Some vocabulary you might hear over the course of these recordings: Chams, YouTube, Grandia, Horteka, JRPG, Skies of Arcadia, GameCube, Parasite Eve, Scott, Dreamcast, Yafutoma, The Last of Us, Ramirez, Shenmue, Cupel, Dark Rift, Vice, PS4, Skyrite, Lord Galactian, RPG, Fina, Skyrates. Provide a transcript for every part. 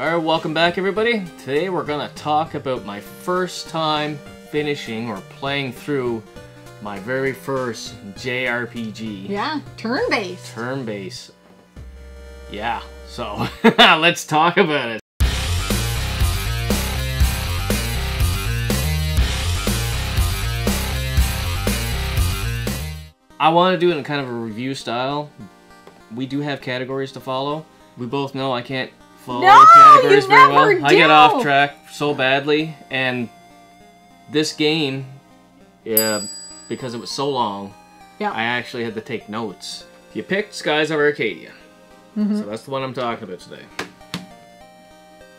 Alright, welcome back everybody. Today we're gonna talk about my first time finishing or playing through my very first JRPG. Yeah, turn-based. Turn-based. Yeah, so let's talk about it. I want to do it in kind of a review style. We do have categories to follow. We both know I can't follow categories very well. Do. I get off track so badly, and this game, yeah, because it was so long, yeah. I actually had to take notes. You picked Skies of Arcadia, so that's the one I'm talking about today.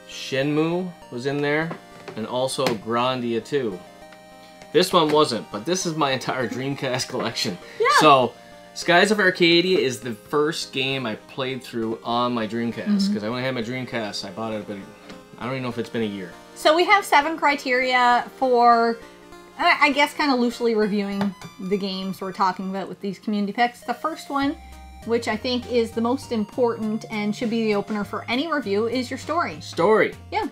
Shenmue was in there, and also Grandia too. This one wasn't, but this is my entire Dreamcast collection. Yeah. So, Skies of Arcadia is the first game I played through on my Dreamcast, because I only had my Dreamcast. I bought it, but I don't even know if it's been a year. So we have 7 criteria for, I guess, kind of loosely reviewing the games we're talking about with these community picks. The first one, which I think is the most important and should be the opener for any review, is your story. Story. Yeah.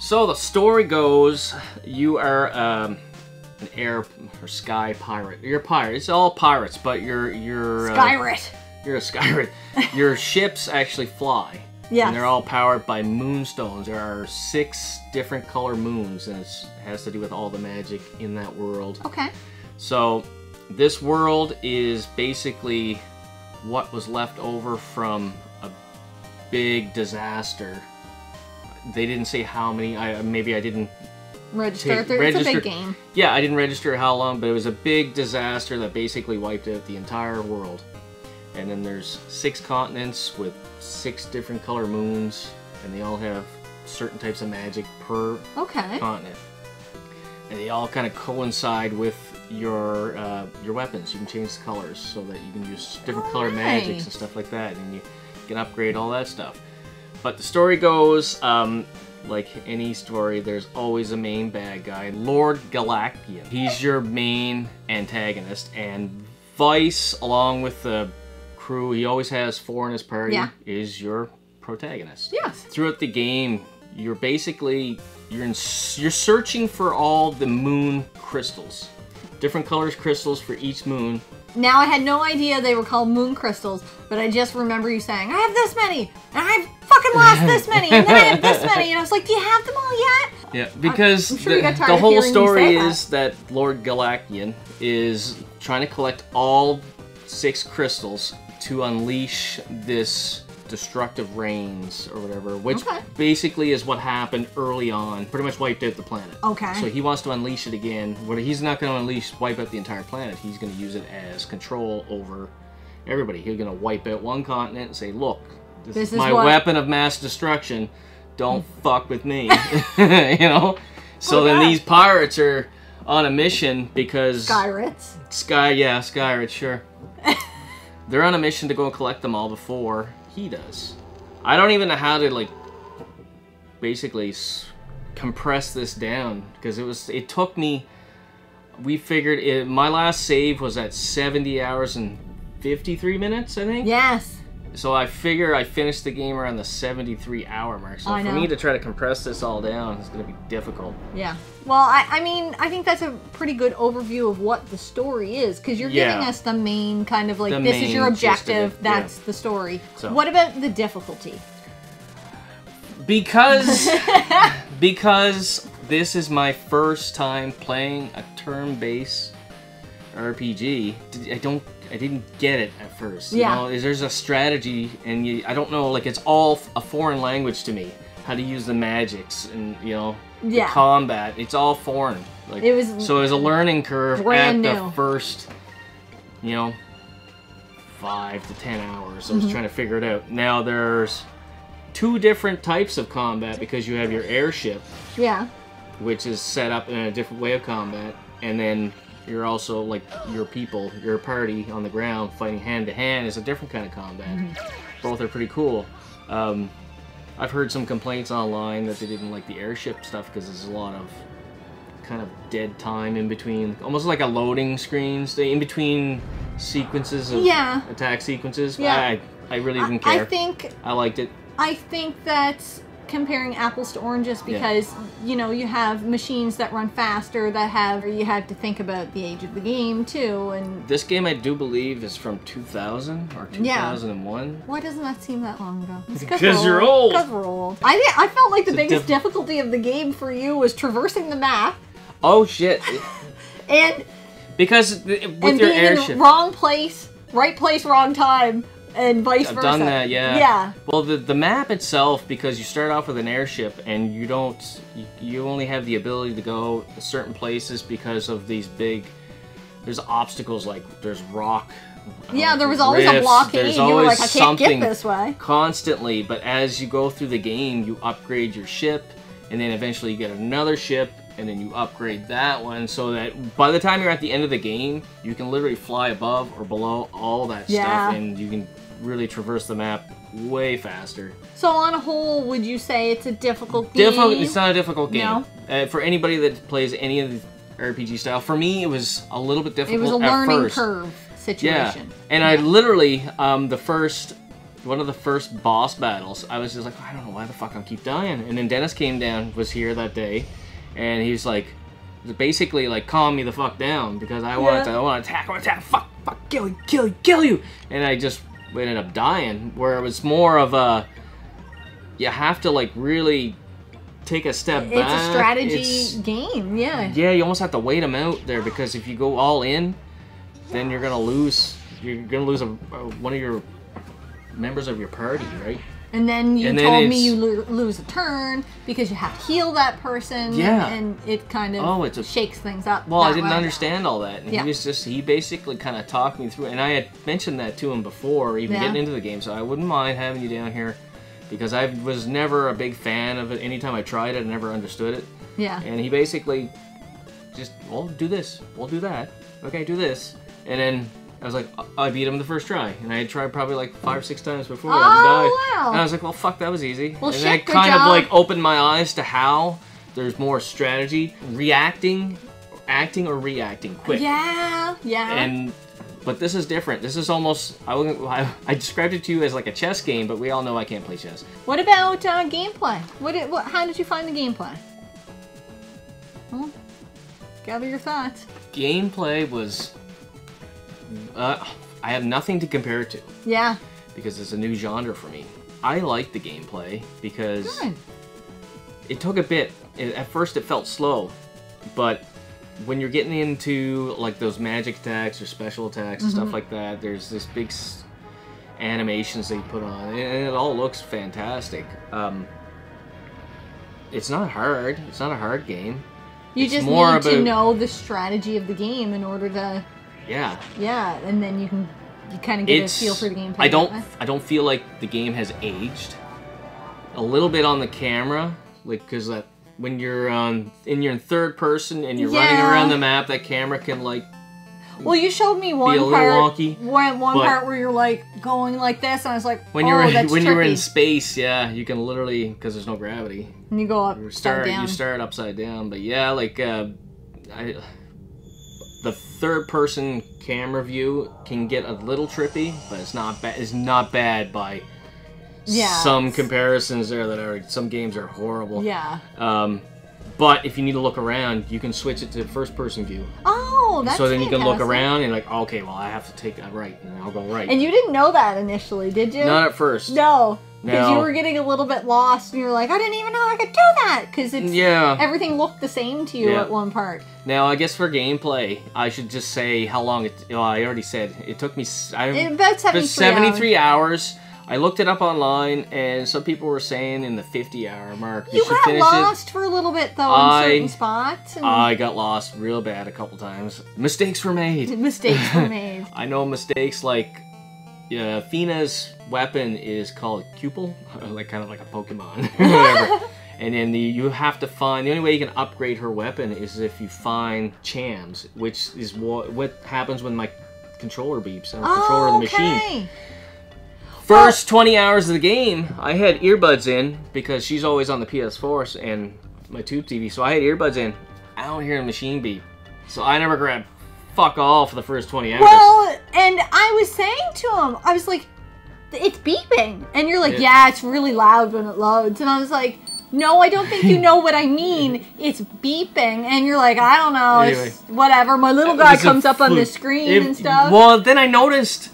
So the story goes, you are... an air or sky pirate. You're a pirate. It's all pirates, but you're Skyrite. You're a Skyrite. Your ships actually fly. Yeah. And they're all powered by moonstones. There are 6 different color moons, and it has to do with all the magic in that world. Okay. So this world is basically what was left over from a big disaster. They didn't say how many. Maybe I didn't. It's a big game. Yeah, I didn't register how long, but it was a big disaster that basically wiped out the entire world. And then there's 6 continents with 6 different color moons, and they all have certain types of magic per continent. And they all kind of coincide with your weapons. You can change the colors so that you can use different color magics and stuff like that, and you can upgrade all that stuff. But the story goes... like any story, there's always a main bad guy. Lord Galactian. He's your main antagonist. And Vice, along with the crew, he always has 4 in his party, is your protagonist. Yes. Throughout the game, you're basically, you're searching for all the moon crystals. Different colors crystals for each moon. Now, I had no idea they were called moon crystals, but I just remember you saying, I have this many, and I've fucking lost this many, and then I have this many, and I was like, do you have them all yet? Yeah, because the whole story is that Lord Galactian is trying to collect all 6 crystals to unleash this destructive rains or whatever, which basically is what happened early on. Pretty much wiped out the planet. Okay. So he wants to unleash it again. What he's not going to unleash, wipe out the entire planet. He's going to use it as control over everybody. He's going to wipe out one continent and say, look, this is my weapon of mass destruction. Don't fuck with me. You know? So then these pirates are on a mission because... Skyrates. Skyrates, sure. They're on a mission to go and collect them all before... he does. I don't even know how to basically compress this down because it took me. We figured it. My last save was at 70 hours and 53 minutes, I think. Yes. So I figure I finished the game around the 73-hour mark. So for me to try to compress this all down is going to be difficult. Yeah. Well, I mean, I think that's a pretty good overview of what the story is, because you're giving us the main kind of this is your objective, that's the story. So. What about the difficulty? Because this is my first time playing a turn-based RPG, I didn't get it at first. Yeah. You know, there's a strategy, and I don't know, it's all a foreign language to me. How to use the magics and, the combat. It's all foreign. So it was a learning curve brand at new. The first, 5 to 10 hours. I was trying to figure it out. Now there's 2 different types of combat because you have your airship. Yeah. Which is set up in a different way of combat, and then... you're also, your people, your party on the ground fighting hand-to-hand is a different kind of combat. Both are pretty cool. I've heard some complaints online that they didn't like the airship stuff because there's a lot of kind of dead time in between. Almost like a loading screen, in between sequences of attack sequences. Yeah. I really didn't care. I liked it. I think that's comparing apples to oranges because, you know, you have machines that run faster that have, you have to think about the age of the game too. And this game, I do believe, is from 2000 or 2001. Yeah. Why doesn't that seem that long ago? Because you're old. Because we're old. I felt like the biggest difficulty of the game for you was traversing the map. Oh shit. And because with and your being airship. In the wrong place, right place, wrong time. And vice versa. I've done that, yeah. Yeah. Well, the map itself, because you start off with an airship and you don't, you only have the ability to go to certain places because of these big, there's obstacles, like there's rock. Yeah, there was always rifts, a blockade. There's always like, I can't get this way. Constantly, but as you go through the game, you upgrade your ship and then eventually you get another ship and then you upgrade that one so that by the time you're at the end of the game, you can literally fly above or below all that stuff and you can really traverse the map way faster. So on a whole, would you say it's a difficult game? It's not a difficult game. No. For anybody that plays any of the RPG style, for me it was a little bit difficult. It was a learning curve situation. Yeah. And I literally, one of the first boss battles, I was just like, I don't know why the fuck I keep dying. And then Dennis came down, was here that day, and he's like, basically like, calm me the fuck down because I want to attack, fuck, kill you. And I just ended up dying, where it was more of a, you have to like really take a step back. It's a strategy game, yeah. Yeah, you almost have to wait them out there because if you go all in, then you're gonna lose. You're gonna lose one of your members of your party, right? And then you told me you lose a turn because you have to heal that person. Yeah. And it kind of shakes things up. Well, I didn't understand all that. And he was just, he basically kind of talked me through it. And I had mentioned that to him before even getting into the game. So I wouldn't mind having you down here because I was never a big fan of it. Anytime I tried it, I never understood it. Yeah. And he basically just, well, do this. We'll do that. Okay, do this. And then I was like, I beat him the first try, and I had tried probably like 5 or 6 times before. Wow. And I was like, well, fuck, that was easy. Well, and that kind of like opened my eyes to how there's more strategy, acting or reacting quick. Yeah, yeah. And but this is different. This is almost, I described it to you as like a chess game, but we all know I can't play chess. What about gameplay? How did you find the gameplay? Well, gather your thoughts. Gameplay was. I have nothing to compare it to. Yeah. Because it's a new genre for me. I like the gameplay because it took a bit. At first it felt slow, but when you're getting into like those magic attacks or special attacks and stuff like that, there's this big animations that you put on, and it all looks fantastic. It's not hard. It's not a hard game. You just need to know the strategy of the game in order to. Yeah. Yeah, and then you kind of get a feel for the gameplay. I don't feel like the game has aged. A little bit on the camera, like because when you're in third person and you're running around the map, that camera can like. Well, you showed me one part. Wonky, one part where you're like going like this, and I was like, when you're when you're in space, yeah, you can literally because there's no gravity. And you go up. You start upside down, but yeah, like the third-person camera view can get a little trippy, but it's not bad. It's not bad by some comparisons there that are some games are horrible. Yeah. But if you need to look around, you can switch it to first-person view. Oh, that's so then fantastic. You can look around and like, okay, well, I have to take that right, and I'll go right. And you didn't know that initially, did you? Not at first. No. Because you were getting a little bit lost, and you were like, I didn't even know I could do that! Because everything looked the same to you at one part. Now, I guess for gameplay, I should just say how long it... Well, I already said. It took me... About 73 hours. I looked it up online, and some people were saying in the 50-hour mark. You got lost for a little bit, though, in certain spots. And... I got lost real bad a couple times. Mistakes were made. Mistakes were made. I know mistakes like... Yeah, Fina's weapon is called Cupel, like kind of like a Pokemon, whatever. And then you have to find the only way you can upgrade her weapon is if you find Chams, which is what happens when my controller beeps. I'm a controller of the machine. First 20 hours of the game, I had earbuds in because she's always on the PS4 and my tube TV, so I had earbuds in. I don't hear a machine beep, so I never grabbed. Fuck all for the first 20 hours. Well, and I was saying to him, I was like, it's beeping. And you're like, yeah, it's really loud when it loads. And I was like, no, I don't think you know what I mean. It's beeping, and you're like, I don't know, anyway, it's whatever. My little guy comes up on the screen and stuff. Well, then I noticed,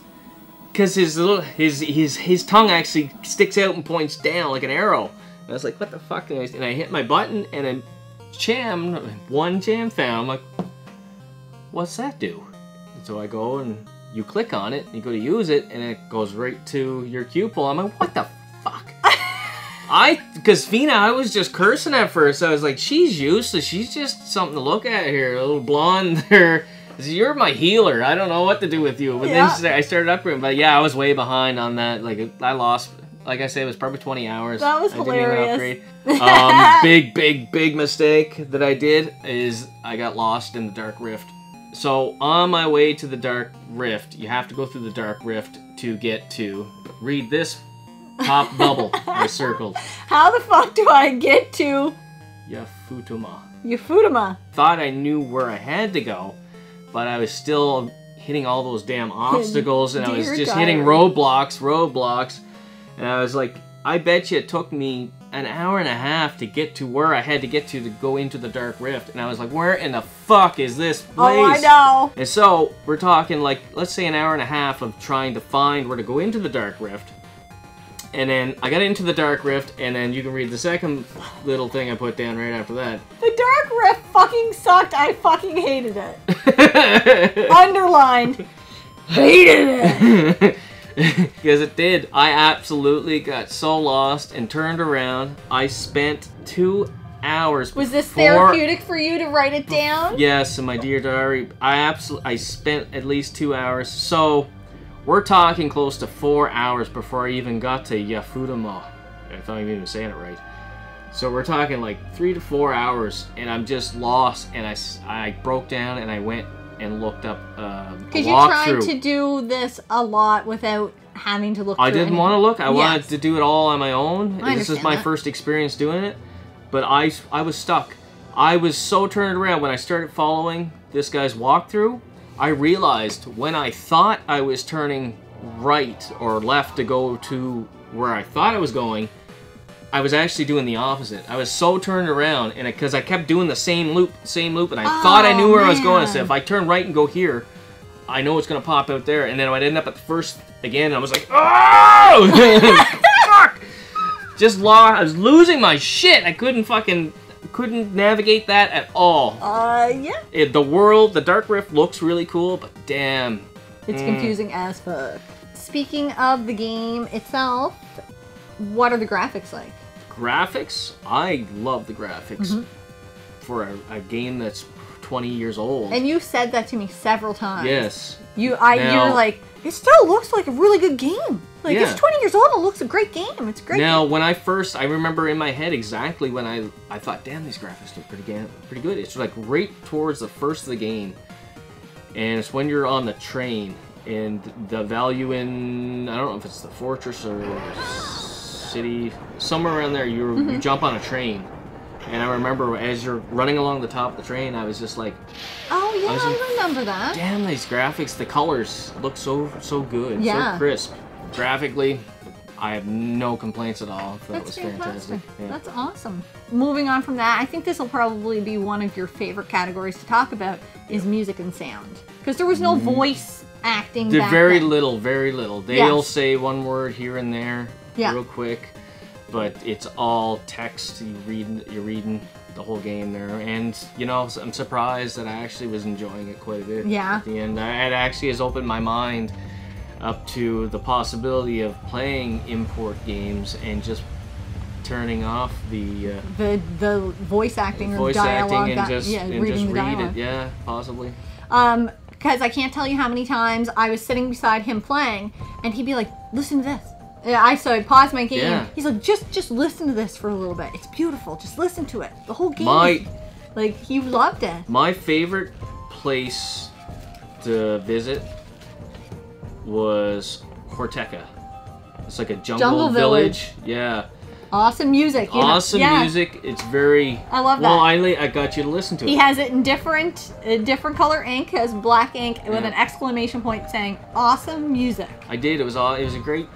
because his tongue actually sticks out and points down like an arrow. And I was like, what the fuck? And I hit my button, and I jammed, one jam found. I'm like, what's that do? And so I go, and you click on it, and you go to use it, and it goes right to your Cupel. I'm like, what the fuck? Because Fina, I was just cursing at first. I was like, she's useless. She's just something to look at here. A little blonde there. You're my healer. I don't know what to do with you. But yeah, then I started upgrading. But yeah, I was way behind on that. Like, I lost, like I said, it was probably 20 hours. That was hilarious. I didn't even upgrade. Big mistake that I did is I got lost in the Dark Rift. So on my way to the Dark Rift, you have to go through the Dark Rift to get to, read this top bubble I circled. How the fuck do I get to Yafutoma? Yafutoma. Thought I knew where I had to go, but I was still hitting all those damn obstacles, and I was just hitting roadblocks, and I was like, I bet you it took me an hour and a half to get to where I had to get to go into the Dark Rift. And I was like, where in the fuck is this place? Oh, I know. And so we're talking like, let's say an hour and a half of trying to find where to go into the Dark Rift. And then I got into the Dark Rift, and then you can read the second little thing I put down right after that. The Dark Rift fucking sucked. I fucking hated it. Underlined. Hated it. Because it did. I absolutely got so lost and turned around. I spent 2 hours. Was this therapeutic for you to write it down? Yes, in my dear diary. I spent at least 2 hours. So we're talking close to 4 hours before I even got to Yafutoma. I thought I was even saying it right. So we're talking like 3 to 4 hours, and I'm just lost. And I broke down, and I went and looked up because you tried to do this a lot without having to look through. I didn't want to look. I wanted to do it all on my own. This is my first experience doing it. But I was stuck. I was so turned around when I started following this guy's walkthrough. I realized when I thought I was turning right or left to go to where I thought I was going, I was actually doing the opposite. I was so turned around, and because I kept doing the same loop, and I thought I knew where I was going. So if I turn right and go here, I know it's gonna pop out there. And then I'd end up at the first again, and I was like, oh, fuck! Just lost. I was losing my shit. I couldn't navigate that at all. Yeah. The Dark Rift looks really cool, but damn, it's confusing as fuck. Speaking of the game itself, what are the graphics like? Graphics? I love the graphics for a game that's 20 years old. And you said that to me several times. Yes. You're like, it still looks like a really good game. Like, it's 20 years old, it looks a great game. It's a great game. When I remember in my head exactly when I thought, damn, these graphics look pretty good. It's like right towards the first of the game. And it's when you're on the train and the value in, I don't know if it's the fortress or city, somewhere around there, you jump on a train, and I remember as you're running along the top of the train, I was just like, oh yeah, I remember that. Damn, these graphics, the colors look so good, so crisp. Graphically, I have no complaints at all. That was fantastic. Yeah. That's awesome. Moving on from that, I think this will probably be one of your favorite categories to talk about is music and sound, because there was no voice acting. They're very then. Little, very little. They'll say one word here and there. Yeah. Real quick, but it's all text. You're reading the whole game there, and you know, I'm surprised that I actually was enjoying it quite a bit. Yeah. At the end, it actually has opened my mind up to the possibility of playing import games and just turning off the voice acting or dialogue and just read it. Yeah, possibly. Because I can't tell you how many times I was sitting beside him playing, and he'd be like, "Listen to this." So I paused my game. Yeah. He's like, just listen to this for a little bit. It's beautiful. Just listen to it. The whole game. Like, he loved it. My favorite place to visit was Horteka. It's like a jungle village. Yeah. Awesome music. Awesome music. It's very. I love that. Well, I got you to listen to it. He has it in different color ink. Has black ink with an exclamation point saying "awesome music." I did. It was a great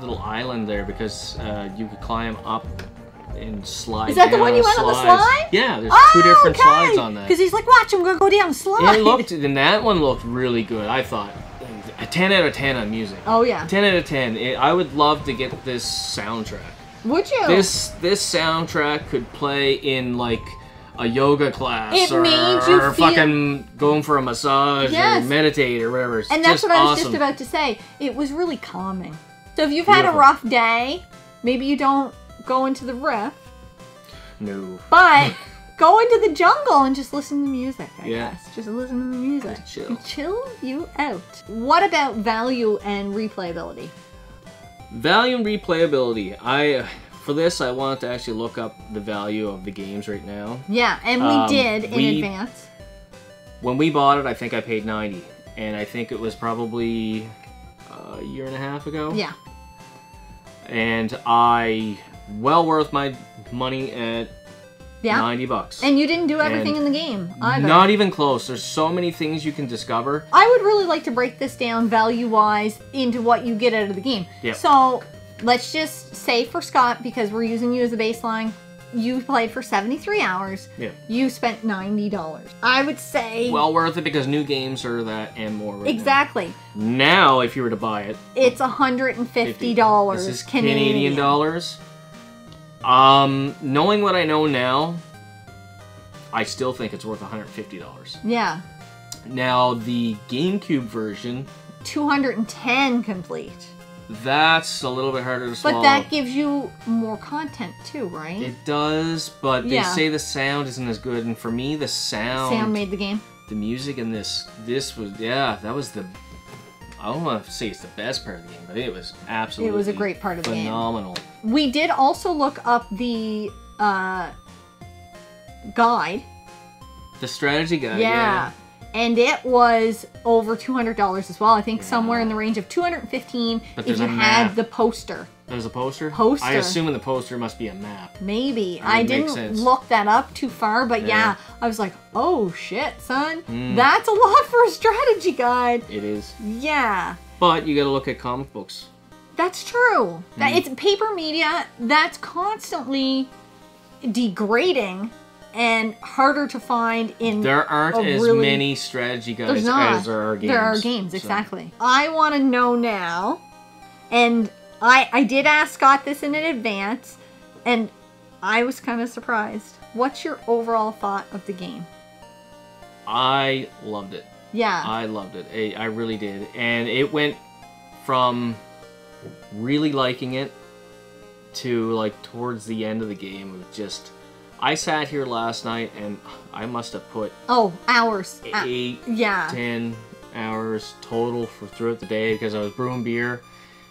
little island there because you could climb up and slide. Is that down the one you went on the slide? Yeah, there's two different slides on that. Because he's like, watch, I'm gonna go down slide. And it looked, and that one looked really good. I thought a 10 out of 10 on music. Oh yeah. 10 out of 10. I would love to get this soundtrack. Would you? This soundtrack could play in like a yoga class, or fucking going for a massage, or meditate, or whatever. It's and that's what I was just about to say. It was really calming. So if you've had a rough day, maybe you don't go into the rift. No. But go into the jungle and just listen to the music, I guess. Just listen to the music. Chill you out. What about value and replayability? Value and replayability. For this, I wanted to actually look up the value of the games right now. Yeah, and we did in advance. When we bought it, I think I paid $90, and I think it was probably a year and a half ago. Yeah. And well worth my money at $90. And you didn't do everything in the game either. Not even close. There's so many things you can discover. I would really like to break this down value-wise into what you get out of the game. Yeah. So let's just say for Scott, because we're using you as a baseline, you played for 73 hours. Yeah. You spent $90. I would say well worth it, because new games are that and more. Right exactly. Now, if you were to buy it, it's $150. This is Canadian dollars. Knowing what I know now, I still think it's worth $150. Yeah. Now the GameCube version, 210 complete. That's a little bit harder to swallow. But that gives you more content too, right? It does, but they say the sound isn't as good, and for me the sound made the game. The music in this was that was the I don't want to say it's the best part of the game, but it was absolutely it was a great part of the game. Phenomenal. We did also look up the guide. The strategy guide, yeah. And it was over $200 as well. I think somewhere in the range of $215 if you had the poster. There's a poster? Poster. I assume in the poster must be a map. Maybe. I didn't look that up too far, but yeah. I was like, oh shit, son. That's a lot for a strategy guide. It is. Yeah. But you gotta look at comic books. That's true. It's paper media that's constantly degrading and harder to find in there aren't as many strategy guides as there are games. There are games, exactly. I want to know now, and I did ask Scott this in advance, and I was kind of surprised. What's your overall thought of the game? I loved it. Yeah. I loved it. I really did. And it went from really liking it to, like, towards the end of the game, it was just... I sat here last night and I must have put hours, 10 hours total throughout the day, because I was brewing beer,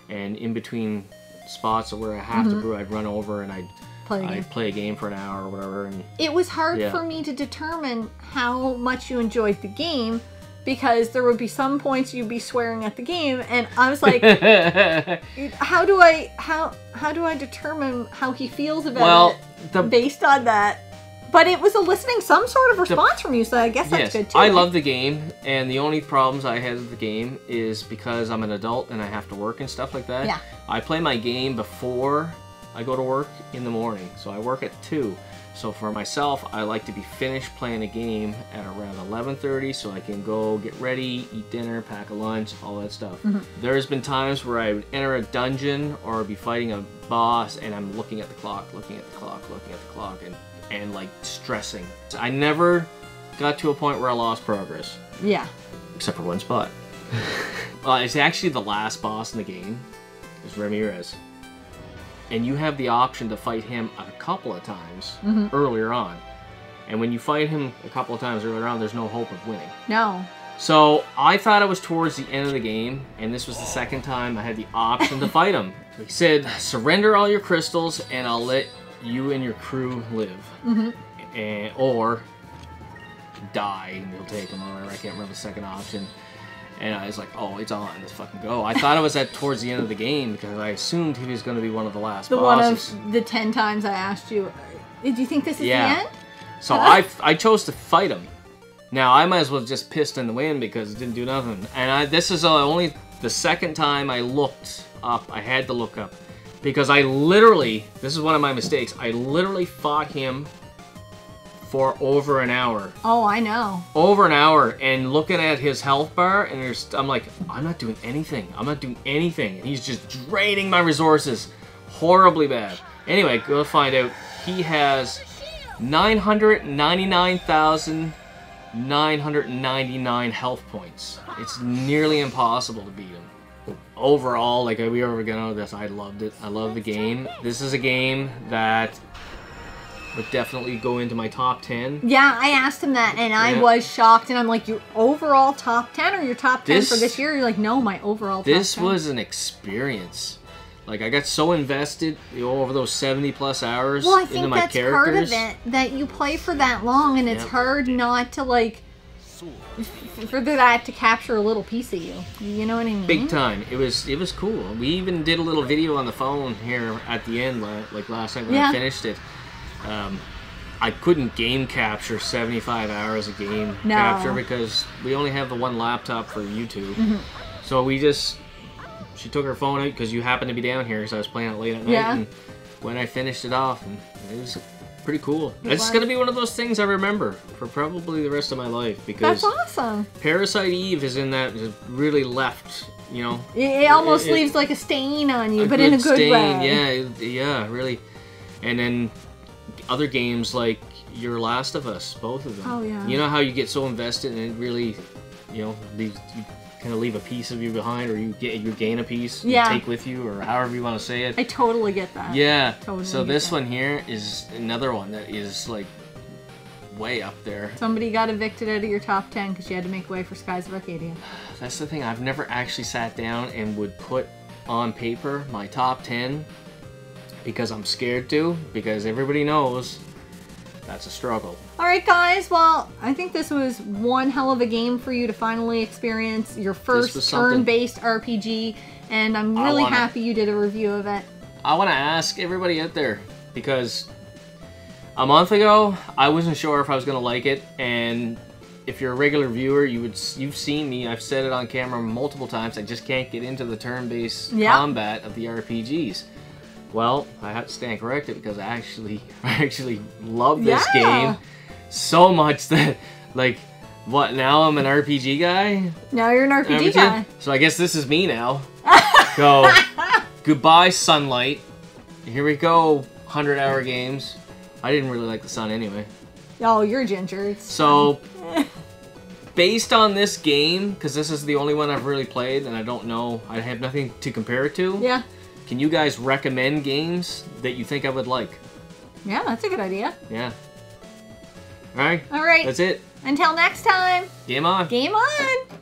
and in between spots where I have to brew, I'd run over and I'd play a game for an hour or whatever. And it was hard for me to determine how much you enjoyed the game, because there would be some points you'd be swearing at the game, and I was like, how do I determine how he feels about it? Based on that, but it was eliciting some sort of response from you, so I guess that's good too. I love the game, and the only problems I had with the game is because I'm an adult and I have to work and stuff like that. Yeah. I play my game before I go to work in the morning, so I work at 2. So for myself, I like to be finished playing a game at around 11:30, so I can go get ready, eat dinner, pack a lunch, all that stuff. There's been times where I would enter a dungeon or be fighting a boss, and I'm looking at the clock, and like stressing. I never got to a point where I lost progress. Yeah. Except for one spot. It's actually the last boss in the game. It's Ramirez. And you have the option to fight him a couple of times earlier on. And when you fight him a couple of times earlier on, there's no hope of winning. No. So I thought it was towards the end of the game, and this was the second time I had the option to fight him. He said, surrender all your crystals, and I'll let you and your crew live. Or die, and we'll take them over. I can't remember the second option. And I was like, oh, it's on, let's fucking go. I thought it was at towards the end of the game, because I assumed he was going to be one of the last bosses. One of the 10 times I asked you, did you think this is the end? So I chose to fight him. Now, I might as well just pissed in the wind, because it didn't do nothing. And this is only the second time I looked up. I had to look up Because I literally, this is one of my mistakes, I literally fought him for over an hour. Oh, I know. Over an hour, and looking at his health bar, and there's, I'm like, I'm not doing anything. I'm not doing anything. And he's just draining my resources horribly bad. Anyway, go find out. He has 999,999 health points. It's nearly impossible to beat him. Overall, like we already got out of this, I loved it. I love the game. This is a game that would definitely go into my top 10. Yeah, I asked him that, and I was shocked, and I'm like, your overall top 10 or your top 10 for this year? You're like, no, my overall top 10. This was an experience. Like, I got so invested over those 70-plus hours into my characters. Well, I think that's part of it, that you play for that long, and it's hard not to, like, for that to capture a little piece of you. You know what I mean? Big time. It was cool. We even did a little video on the phone here at the end, like last night when I finished it. I couldn't game capture 75 hours of game capture because we only have the one laptop for YouTube. So we just... She took her phone out because you happened to be down here because I was playing it late at night. And when I finished it off, and it was pretty cool. It's going to be one of those things I remember for probably the rest of my life because that's awesome. Parasite Eve is in that really left, you know. It almost leaves like a stain on you, but in a good way. Yeah, yeah, really. And then other games like your Last of Us, both of them. Oh yeah. You know how you get so invested and it really, you know, leaves. Kind of leave a piece of you behind, or you gain a piece you take with you, or however you want to say it. I totally get that. Yeah. Totally. So this one here is another one that is like way up there. Somebody got evicted out of your top 10 because you had to make way for Skies of Arcadia. That's the thing. I've never actually sat down and would put on paper my top 10 because I'm scared to, because everybody knows that's a struggle. Alright guys, well, I think this was one hell of a game for you to finally experience your first turn-based RPG, and I'm really happy you did a review of it. I want to ask everybody out there, because a month ago, I wasn't sure if I was going to like it, and if you're a regular viewer, you've seen me, I've said it on camera multiple times, I just can't get into the turn-based combat of the RPGs. Well, I have to stand corrected because I actually love this game so much that, like, what, now I'm an RPG guy? Now you're an RPG guy. So I guess this is me now. So, goodbye sunlight. Here we go, 100-hour games. I didn't really like the sun anyway. Oh, you're ginger. It's so, based on this game, because this is the only one I've really played and I don't know, I have nothing to compare it to. Yeah. Can you guys recommend games that you think I would like? Yeah, that's a good idea. Yeah. All right. All right. That's it. Until next time. Game on. Game on.